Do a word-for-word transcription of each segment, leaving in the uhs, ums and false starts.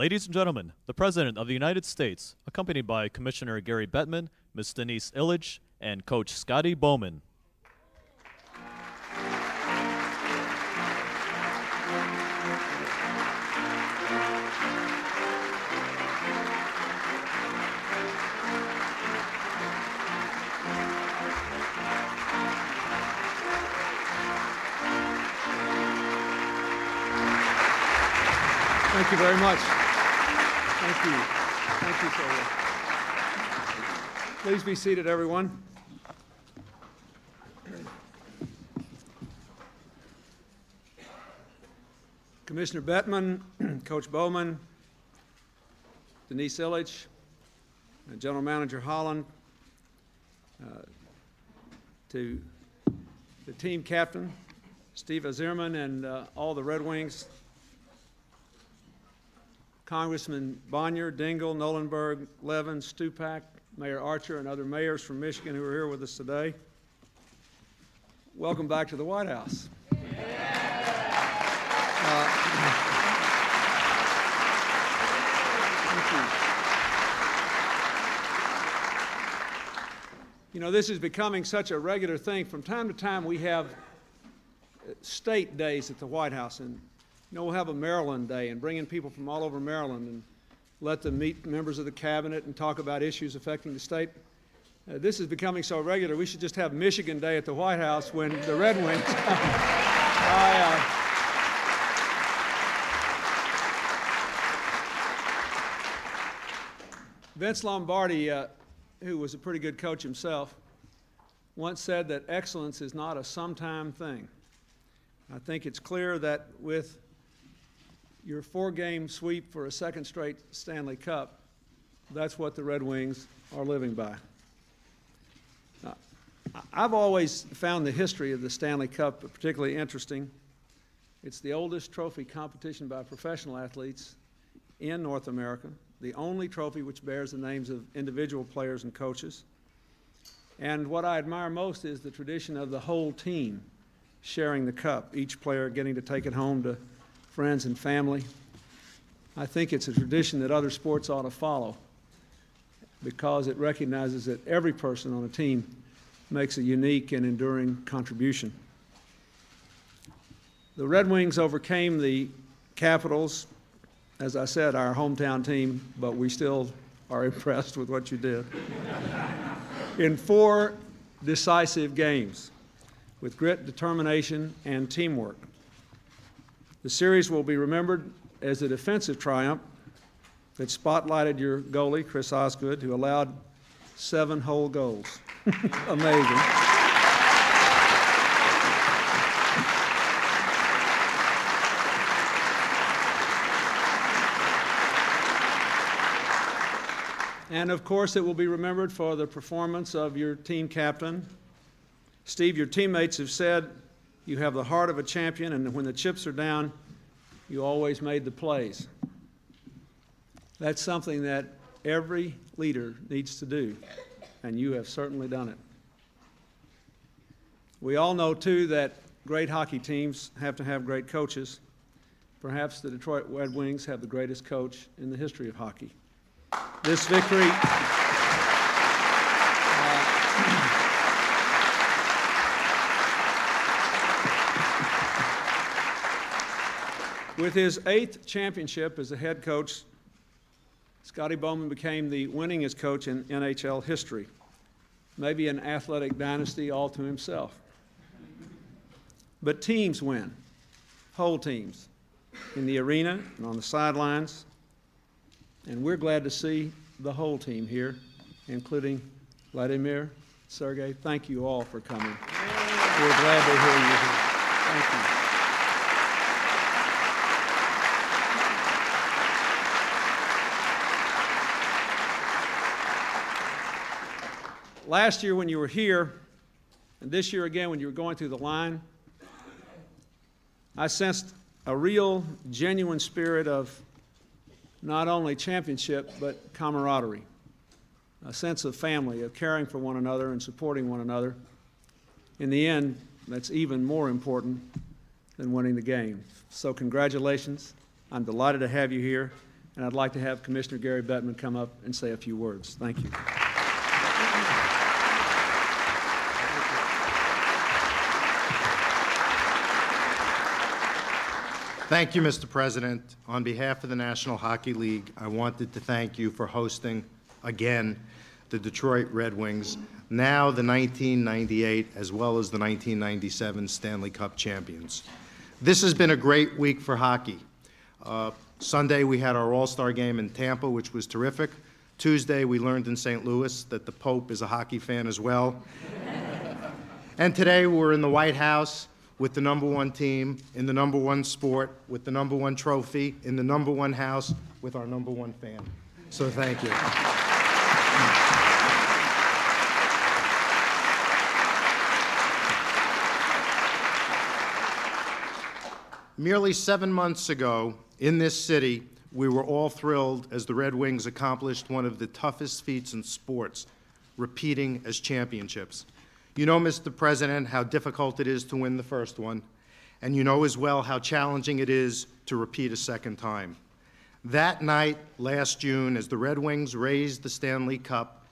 Ladies and gentlemen, the President of the United States, accompanied by Commissioner Gary Bettman, Miz Denise Illich, and Coach Scotty Bowman. Thank you very much. Thank you. Thank you so much. Please be seated, everyone. Commissioner Bettman, Coach Bowman, Denise Illich, General Manager Holland, uh, to the team captain, Steve Yzerman, and uh, all the Red Wings, Congressman Bonnier, Dingell, Nolenberg, Levin, Stupak, Mayor Archer, and other mayors from Michigan who are here with us today. Welcome back to the White House. Yeah. Uh, thank you. You know, this is becoming such a regular thing. From time to time, we have state days at the White House. And you know, we'll have a Maryland day and bring in people from all over Maryland and let them meet members of the cabinet and talk about issues affecting the state. Uh, this is becoming so regular, we should just have Michigan Day at the White House when the Red Wings come. I, uh, Vince Lombardi, uh, who was a pretty good coach himself, once said that excellence is not a sometime thing. I think it's clear that with your four-game sweep for a second straight Stanley Cup, that's what the Red Wings are living by. Now, I've always found the history of the Stanley Cup particularly interesting. It's the oldest trophy competition by professional athletes in North America, the only trophy which bears the names of individual players and coaches. And what I admire most is the tradition of the whole team sharing the cup, each player getting to take it home to friends and family. I think it's a tradition that other sports ought to follow because it recognizes that every person on a team makes a unique and enduring contribution. The Red Wings overcame the Capitals, as I said, our hometown team, but we still are impressed with what you did, in four decisive games with grit, determination, and teamwork. The series will be remembered as a defensive triumph that spotlighted your goalie, Chris Osgood, who allowed seven whole goals. Amazing. And of course, it will be remembered for the performance of your team captain. Steve, your teammates have said, you have the heart of a champion, and when the chips are down, you always made the plays. That's something that every leader needs to do, and you have certainly done it. We all know, too, that great hockey teams have to have great coaches. Perhaps the Detroit Red Wings have the greatest coach in the history of hockey. This victory... With his eighth championship as a head coach, Scotty Bowman became the winningest coach in N H L history. Maybe an athletic dynasty all to himself. But teams win, whole teams, in the arena and on the sidelines. And we're glad to see the whole team here, including Vladimir, Sergei. Thank you all for coming. We're glad to hear you here. Thank you. Last year when you were here, and this year again when you were going through the line, I sensed a real, genuine spirit of not only championship, but camaraderie, a sense of family, of caring for one another and supporting one another. In the end, that's even more important than winning the game. So congratulations. I'm delighted to have you here, And I'd like to have Commissioner Gary Bettman come up and say a few words. Thank you. Thank you, Mister President. On behalf of the National Hockey League, I wanted to thank you for hosting again the Detroit Red Wings, now the nineteen ninety-eight as well as the nineteen ninety-seven Stanley Cup champions. This has been a great week for hockey. Uh, Sunday we had our All-Star game in Tampa, which was terrific. Tuesday we learned in Saint Louis that the Pope is a hockey fan as well. And today we're in the White House with the number one team, in the number one sport, with the number one trophy, in the number one house, with our number one fan. So thank you. Merely seven months ago, in this city, we were all thrilled as the Red Wings accomplished one of the toughest feats in sports, repeating as championships. You know, Mister President, how difficult it is to win the first one, and you know as well how challenging it is to repeat a second time. That night, last June, as the Red Wings raised the Stanley Cup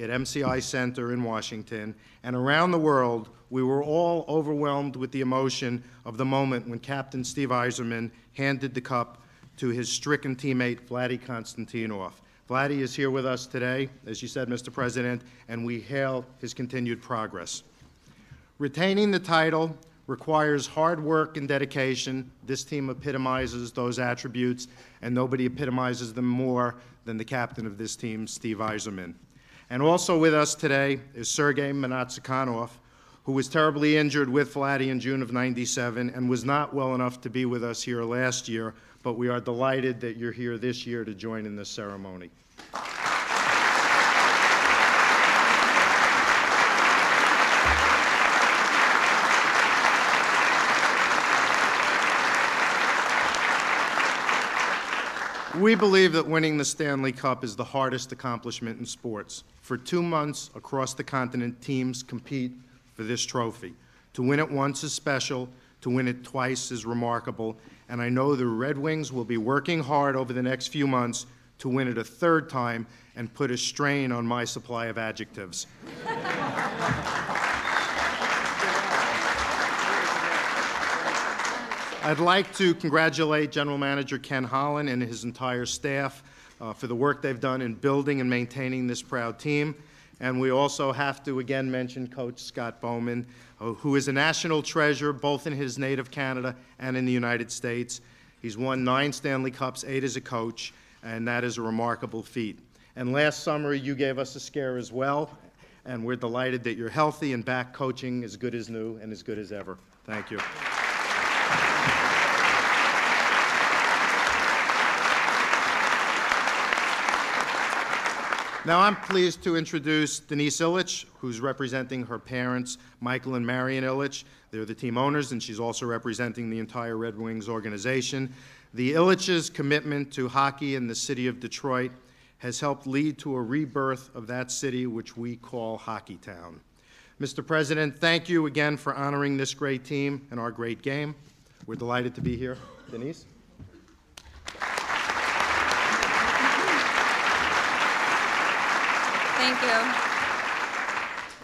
at M C I Center in Washington, and around the world, we were all overwhelmed with the emotion of the moment when Captain Steve Yzerman handed the cup to his stricken teammate, Vladimir Konstantinov. Vladdy is here with us today, as you said, Mister President, and we hail his continued progress. Retaining the title requires hard work and dedication. This team epitomizes those attributes, and nobody epitomizes them more than the captain of this team, Steve Yzerman. And also with us today is Sergei Mnatsakanov, who was terribly injured with Vladdy in June of ninety-seven and was not well enough to be with us here last year, but we are delighted that you're here this year to join in this ceremony. We believe that winning the Stanley Cup is the hardest accomplishment in sports. For two months across the continent, teams compete for this trophy. To win it once is special, to win it twice is remarkable, and I know the Red Wings will be working hard over the next few months to win it a third time and put a strain on my supply of adjectives. I'd like to congratulate General Manager Ken Holland and his entire staff uh, for the work they've done in building and maintaining this proud team. And we also have to again mention Coach Scott Bowman, uh, who is a national treasure both in his native Canada and in the United States. He's won nine Stanley Cups, eight as a coach, and that is a remarkable feat. And last summer, you gave us a scare as well, and we're delighted that you're healthy and back coaching as good as new and as good as ever. Thank you. Now I'm pleased to introduce Denise Illich, who's representing her parents, Michael and Marian Ilitch. They're the team owners, and she's also representing the entire Red Wings organization. The Illich's commitment to hockey in the city of Detroit has helped lead to a rebirth of that city, which we call Hockey Town. Mister President, thank you again for honoring this great team and our great game. We're delighted to be here. Denise? Thank you.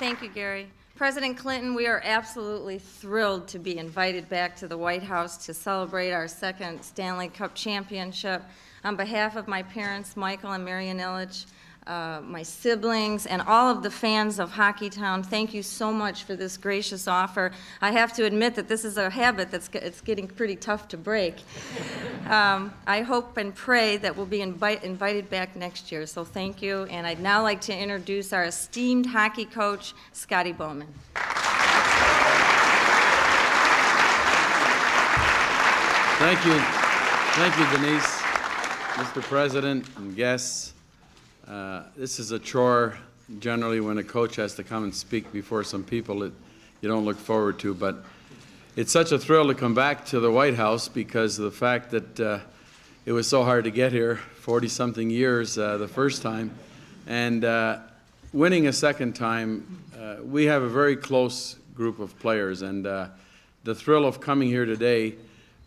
Thank you, Gary. President Clinton, we are absolutely thrilled to be invited back to the White House to celebrate our second Stanley Cup championship. On behalf of my parents, Michael and Marian Ilitch, uh, my siblings, and all of the fans of Hockey Town, thank you so much for this gracious offer. I have to admit that this is a habit that's it's getting pretty tough to break. Um, I hope and pray that we'll be invite, invited back next year, so thank you. And I'd now like to introduce our esteemed hockey coach, Scotty Bowman. Thank you. Thank you, Denise, Mister President, and guests. Uh, this is a chore, generally, when a coach has to come and speak before some people that you don't look forward to, but it's such a thrill to come back to the White House because of the fact that uh, it was so hard to get here, forty-something years uh, the first time, and uh, winning a second time. Uh, we have a very close group of players, and uh, the thrill of coming here today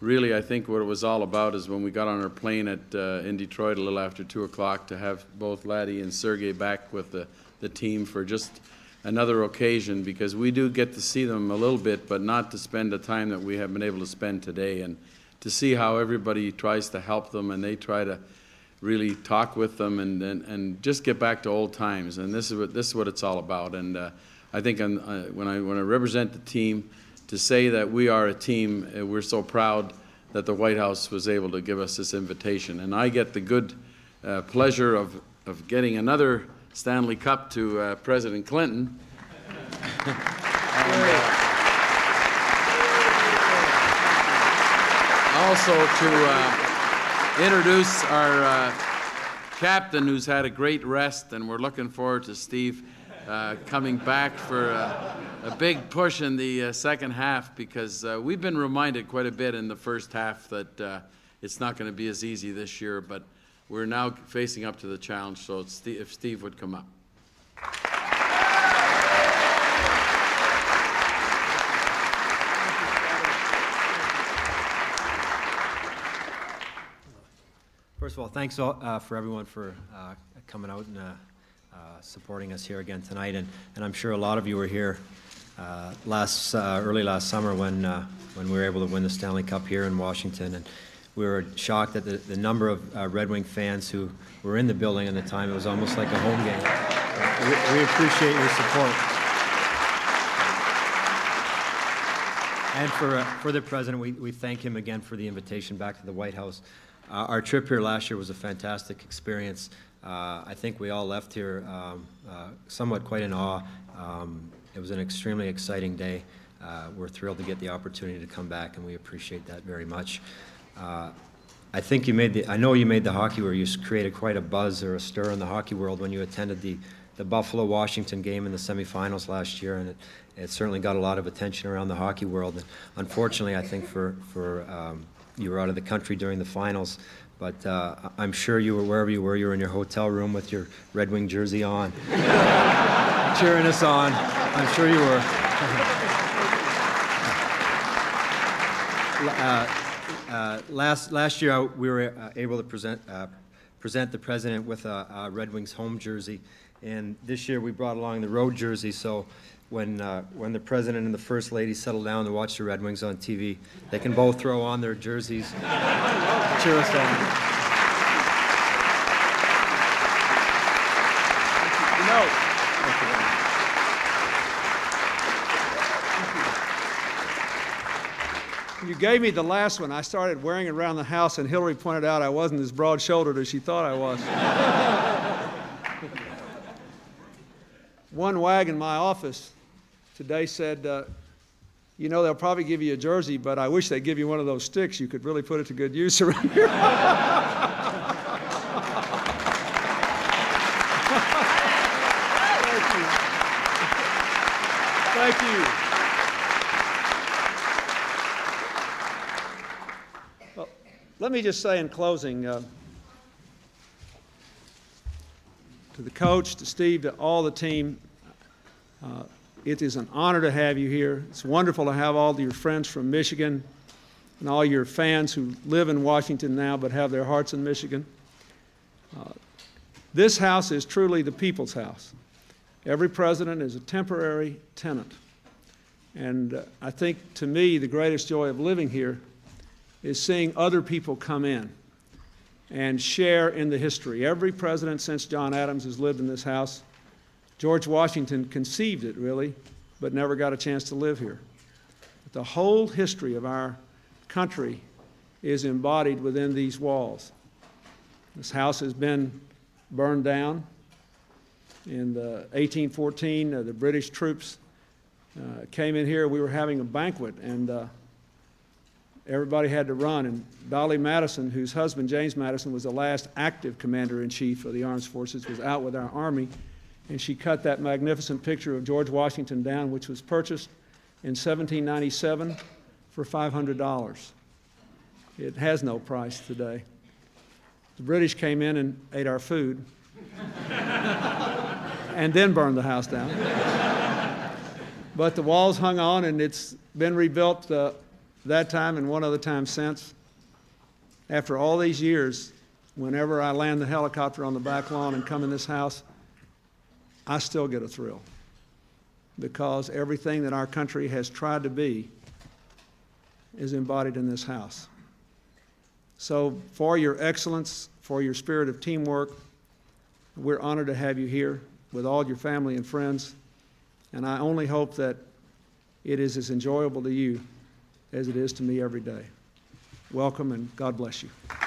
really, I think what it was all about is when we got on our plane at, uh, in Detroit a little after two o'clock, to have both Vladdy and Sergei back with the, the team for just another occasion, because we do get to see them a little bit, but not to spend the time that we have been able to spend today, and to see how everybody tries to help them and they try to really talk with them and, and, and just get back to old times. And this is what, this is what it's all about. And uh, I think I'm, uh, when, I, when I represent the team, to say that we are a team, uh, we're so proud that the White House was able to give us this invitation. And I get the good uh, pleasure of, of getting another Stanley Cup to uh, President Clinton. and, uh, also to uh, introduce our uh, captain, who's had a great rest, and we're looking forward to Steve Uh, coming back for uh, a big push in the uh, second half, because uh, we've been reminded quite a bit in the first half that uh, it's not going to be as easy this year, but we're now facing up to the challenge. So it's Steve, if Steve would come up. First of all, thanks all, uh, for everyone for uh, coming out and uh, Uh, supporting us here again tonight, and, and I'm sure a lot of you were here uh, last uh, early last summer when uh, when we were able to win the Stanley Cup here in Washington, and we were shocked at the, the number of uh, Red Wing fans who were in the building at the time. It was almost like a home game. Uh, we, we appreciate your support. And for, uh, for the President, we, we thank him again for the invitation back to the White House. Uh, our trip here last year was a fantastic experience. Uh, I think we all left here um, uh, somewhat quite in awe. Um, it was an extremely exciting day. Uh, we're thrilled to get the opportunity to come back, and we appreciate that very much. Uh, I think you made the, I know you made the hockey where you created quite a buzz or a stir in the hockey world when you attended the, the Buffalo-Washington game in the semifinals last year, and it, it certainly got a lot of attention around the hockey world. And unfortunately, I think for, for um, you were out of the country during the finals. But uh, I'm sure you were, wherever you were, you were in your hotel room with your Red Wing jersey on, cheering us on. I'm sure you were. uh, uh, last, last year, we were uh, able to present, uh, present the President with a, a Red Wings home jersey. And this year, we brought along the road jersey. So when, uh, when the President and the First Lady settle down to watch the Red Wings on T V, they can both throw on their jerseys. Cheer us on. You gave me the last one. I started wearing it around the house, and Hillary pointed out I wasn't as broad-shouldered as she thought I was. One wag in my office today said, uh, you know, they'll probably give you a jersey, but I wish they'd give you one of those sticks. You could really put it to good use around here. Thank you. Thank you. Well, let me just say in closing, uh, to the coach, to Steve, to all the team, Uh, it is an honor to have you here. It's wonderful to have all your friends from Michigan and all your fans who live in Washington now but have their hearts in Michigan. Uh, this house is truly the people's house. Every president is a temporary tenant. And uh, I think, to me, the greatest joy of living here is seeing other people come in and share in the history. Every president since John Adams has lived in this house. George Washington conceived it, really, but never got a chance to live here. But the whole history of our country is embodied within these walls. This house has been burned down. In uh, eighteen fourteen, uh, the British troops uh, came in here. We were having a banquet, and uh, everybody had to run. And Dolley Madison, whose husband, James Madison, was the last active commander-in-chief of the armed forces, was out with our army. And she cut that magnificent picture of George Washington down, which was purchased in seventeen ninety-seven for five hundred dollars. It has no price today. The British came in and ate our food and then burned the house down. But the walls hung on, and it's been rebuilt uh, that time and one other time since. After all these years, whenever I land the helicopter on the back lawn and come in this house, I still get a thrill, because everything that our country has tried to be is embodied in this house. So for your excellence, for your spirit of teamwork, we're honored to have you here with all your family and friends, and I only hope that it is as enjoyable to you as it is to me every day. Welcome, and God bless you.